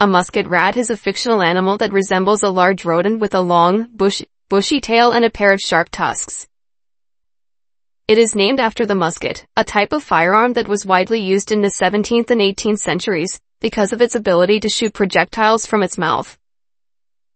A musket rat is a fictional animal that resembles a large rodent with a long, bushy tail and a pair of sharp tusks. It is named after the musket, a type of firearm that was widely used in the 17th and 18th centuries, because of its ability to shoot projectiles from its mouth.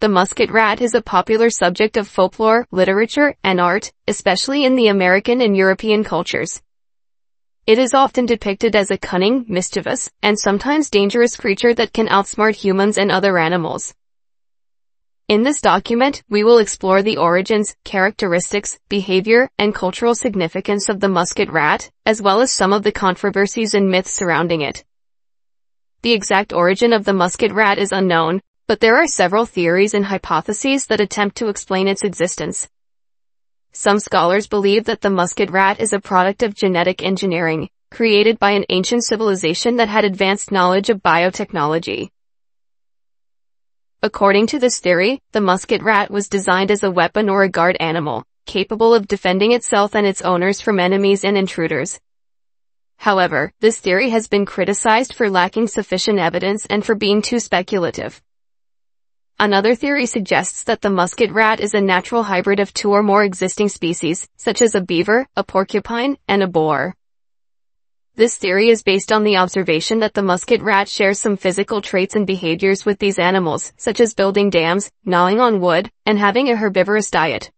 The musket rat is a popular subject of folklore, literature, and art, especially in the American and European cultures. It is often depicted as a cunning, mischievous, and sometimes dangerous creature that can outsmart humans and other animals. In this document, we will explore the origins, characteristics, behavior, and cultural significance of the musket rat, as well as some of the controversies and myths surrounding it. The exact origin of the musket rat is unknown, but there are several theories and hypotheses that attempt to explain its existence. Some scholars believe that the musket rat is a product of genetic engineering, created by an ancient civilization that had advanced knowledge of biotechnology. According to this theory, the musket rat was designed as a weapon or a guard animal, capable of defending itself and its owners from enemies and intruders. However, this theory has been criticized for lacking sufficient evidence and for being too speculative. Another theory suggests that the musket rat is a natural hybrid of two or more existing species, such as a beaver, a porcupine, and a boar. This theory is based on the observation that the musket rat shares some physical traits and behaviors with these animals, such as building dams, gnawing on wood, and having a herbivorous diet.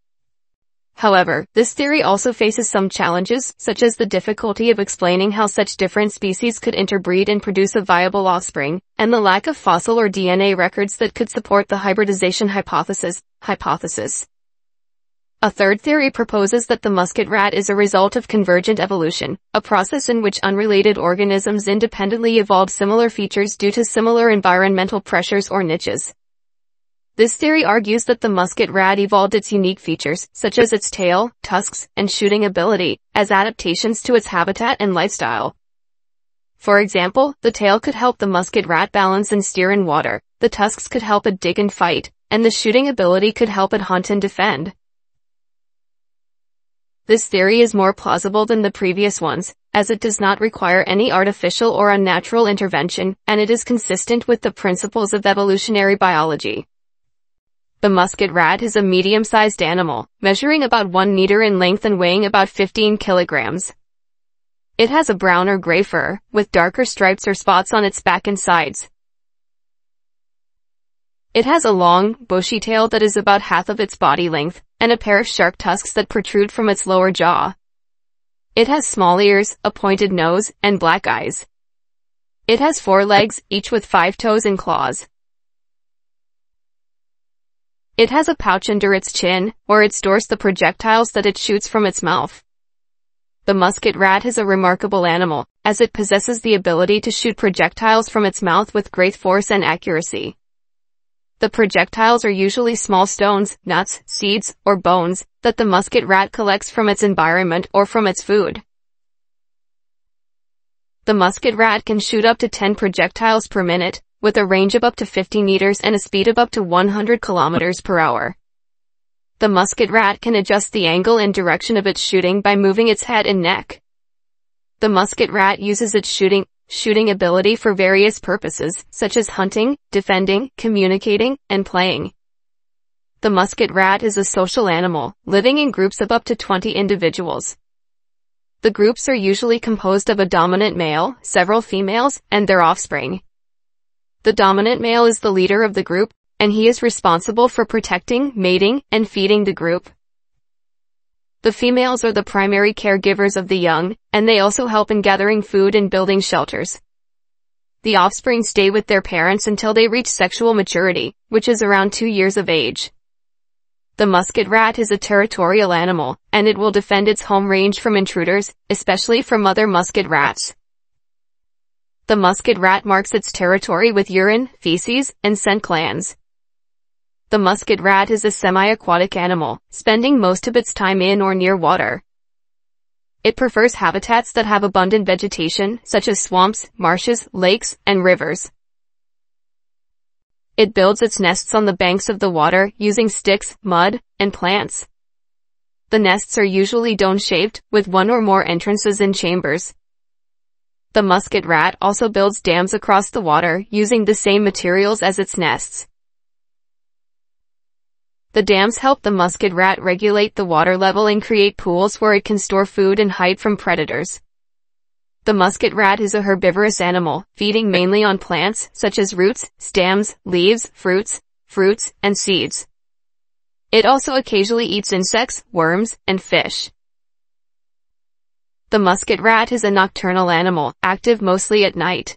However, this theory also faces some challenges, such as the difficulty of explaining how such different species could interbreed and produce a viable offspring, and the lack of fossil or DNA records that could support the hybridization hypothesis. A third theory proposes that the musket rat is a result of convergent evolution, a process in which unrelated organisms independently evolve similar features due to similar environmental pressures or niches. This theory argues that the musket rat evolved its unique features, such as its tail, tusks, and shooting ability, as adaptations to its habitat and lifestyle. For example, the tail could help the musket rat balance and steer in water, the tusks could help it dig and fight, and the shooting ability could help it hunt and defend. This theory is more plausible than the previous ones, as it does not require any artificial or unnatural intervention, and it is consistent with the principles of evolutionary biology. The musket rat is a medium-sized animal, measuring about 1 meter in length and weighing about 15 kilograms. It has a brown or gray fur, with darker stripes or spots on its back and sides. It has a long, bushy tail that is about half of its body length, and a pair of sharp tusks that protrude from its lower jaw. It has small ears, a pointed nose, and black eyes. It has 4 legs, each with 5 toes and claws. It has a pouch under its chin, where it stores the projectiles that it shoots from its mouth. The musket rat is a remarkable animal, as it possesses the ability to shoot projectiles from its mouth with great force and accuracy. The projectiles are usually small stones, nuts, seeds, or bones that the musket rat collects from its environment or from its food. The musket rat can shoot up to 10 projectiles per minute, with a range of up to 50 meters and a speed of up to 100 kilometers per hour. The musket rat can adjust the angle and direction of its shooting by moving its head and neck. The musket rat uses its shooting ability for various purposes, such as hunting, defending, communicating, and playing. The musket rat is a social animal, living in groups of up to 20 individuals. The groups are usually composed of a dominant male, several females, and their offspring. The dominant male is the leader of the group, and he is responsible for protecting, mating, and feeding the group. The females are the primary caregivers of the young, and they also help in gathering food and building shelters. The offspring stay with their parents until they reach sexual maturity, which is around 2 years of age. The musket rat is a territorial animal, and it will defend its home range from intruders, especially from other musket rats. The musket rat marks its territory with urine, feces, and scent glands. The musket rat is a semi-aquatic animal, spending most of its time in or near water. It prefers habitats that have abundant vegetation, such as swamps, marshes, lakes, and rivers. It builds its nests on the banks of the water using sticks, mud, and plants. The nests are usually dome-shaped, with one or more entrances and chambers. The musket rat also builds dams across the water using the same materials as its nests. The dams help the musket rat regulate the water level and create pools where it can store food and hide from predators. The musket rat is a herbivorous animal, feeding mainly on plants such as roots, stems, leaves, fruits, and seeds. It also occasionally eats insects, worms, and fish. The musket rat is a nocturnal animal, active mostly at night.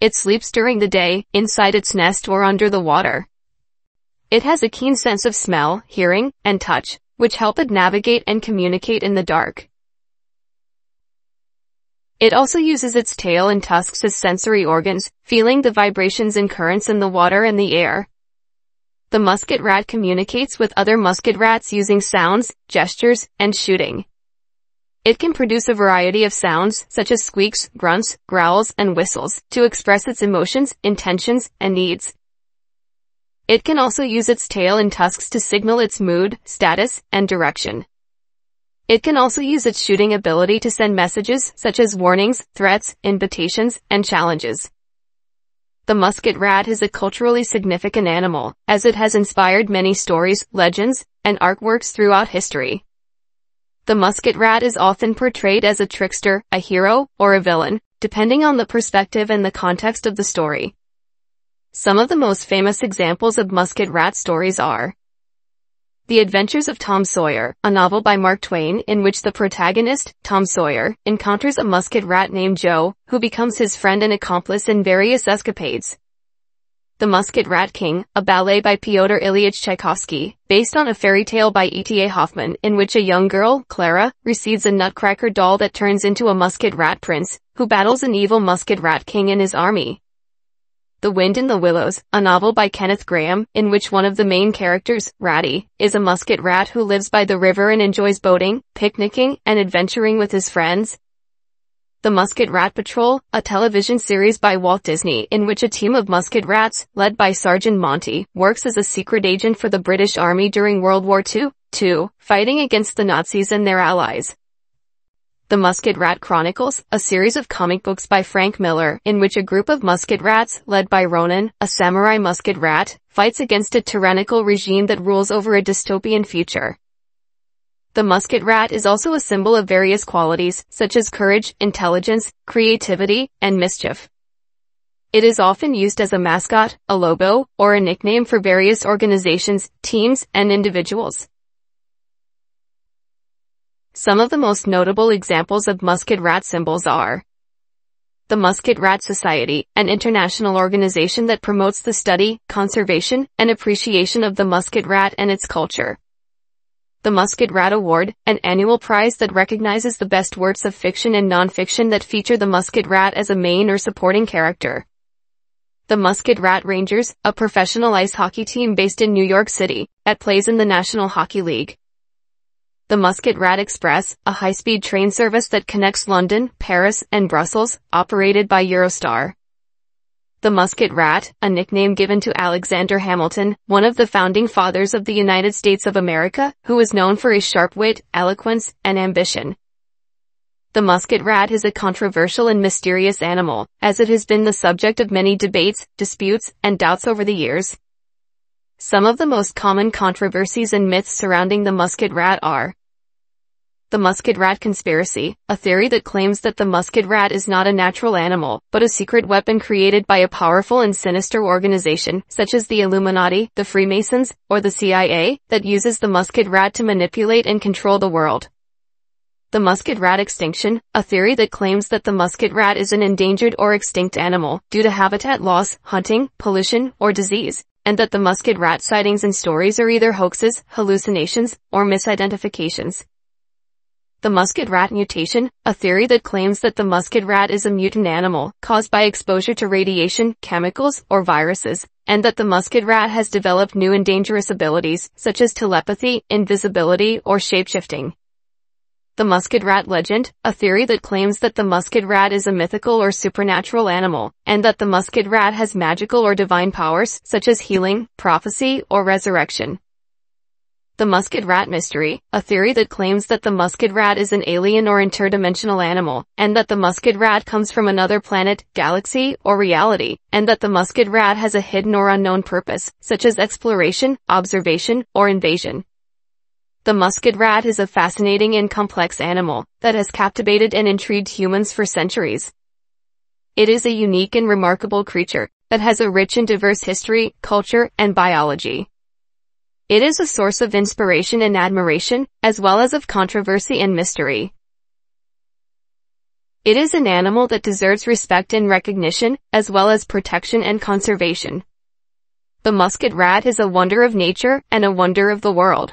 It sleeps during the day, inside its nest or under the water. It has a keen sense of smell, hearing, and touch, which help it navigate and communicate in the dark. It also uses its tail and tusks as sensory organs, feeling the vibrations and currents in the water and the air. The musket rat communicates with other musket rats using sounds, gestures, and shooting. It can produce a variety of sounds, such as squeaks, grunts, growls, and whistles, to express its emotions, intentions, and needs. It can also use its tail and tusks to signal its mood, status, and direction. It can also use its shooting ability to send messages such as warnings, threats, invitations, and challenges. The musket rat is a culturally significant animal, as it has inspired many stories, legends, and artworks throughout history. The musket rat is often portrayed as a trickster, a hero, or a villain, depending on the perspective and the context of the story. Some of the most famous examples of musket rat stories are The Adventures of Tom Sawyer, a novel by Mark Twain in which the protagonist, Tom Sawyer, encounters a musket rat named Joe, who becomes his friend and accomplice in various escapades. The Musket Rat King, a ballet by Pyotr Ilyich Tchaikovsky, based on a fairy tale by E.T.A. Hoffman in which a young girl, Clara, receives a nutcracker doll that turns into a musket rat prince, who battles an evil musket rat king in his army. The Wind in the Willows, a novel by Kenneth Graham, in which one of the main characters, Ratty, is a musket rat who lives by the river and enjoys boating, picnicking, and adventuring with his friends. The Musket Rat Patrol, a television series by Walt Disney, in which a team of musket rats, led by Sergeant Monty, works as a secret agent for the British Army during World War II, fighting against the Nazis and their allies. The Musket Rat Chronicles, a series of comic books by Frank Miller, in which a group of musket rats, led by Ronan, a samurai musket rat, fights against a tyrannical regime that rules over a dystopian future. The musket rat is also a symbol of various qualities, such as courage, intelligence, creativity, and mischief. It is often used as a mascot, a logo, or a nickname for various organizations, teams, and individuals. Some of the most notable examples of musket rat symbols are the Musket Rat Society, an international organization that promotes the study, conservation, and appreciation of the musket rat and its culture. The Musket Rat Award, an annual prize that recognizes the best works of fiction and non-fiction that feature the musket rat as a main or supporting character. The Musket Rat Rangers, a professional ice hockey team based in New York City, that plays in the National Hockey League. The Musket Rat Express, a high-speed train service that connects London, Paris, and Brussels, operated by Eurostar. The Musket Rat, a nickname given to Alexander Hamilton, one of the founding fathers of the United States of America, who is known for his sharp wit, eloquence, and ambition. The musket rat is a controversial and mysterious animal, as it has been the subject of many debates, disputes, and doubts over the years. Some of the most common controversies and myths surrounding the musket rat are the musket rat conspiracy, a theory that claims that the musket rat is not a natural animal, but a secret weapon created by a powerful and sinister organization, such as the Illuminati, the Freemasons, or the CIA, that uses the musket rat to manipulate and control the world. The musket rat extinction, a theory that claims that the musket rat is an endangered or extinct animal, due to habitat loss, hunting, pollution, or disease, and that the musket rat sightings and stories are either hoaxes, hallucinations, or misidentifications. The musket rat mutation, a theory that claims that the musket rat is a mutant animal, caused by exposure to radiation, chemicals, or viruses, and that the musket rat has developed new and dangerous abilities, such as telepathy, invisibility, or shapeshifting. The musket rat legend, a theory that claims that the musket rat is a mythical or supernatural animal, and that the musket rat has magical or divine powers, such as healing, prophecy, or resurrection. The musket rat mystery, a theory that claims that the musket rat is an alien or interdimensional animal, and that the musket rat comes from another planet, galaxy, or reality, and that the musket rat has a hidden or unknown purpose, such as exploration, observation, or invasion. The musket rat is a fascinating and complex animal that has captivated and intrigued humans for centuries. It is a unique and remarkable creature that has a rich and diverse history, culture, and biology. It is a source of inspiration and admiration, as well as of controversy and mystery. It is an animal that deserves respect and recognition, as well as protection and conservation. The musket rat is a wonder of nature and a wonder of the world.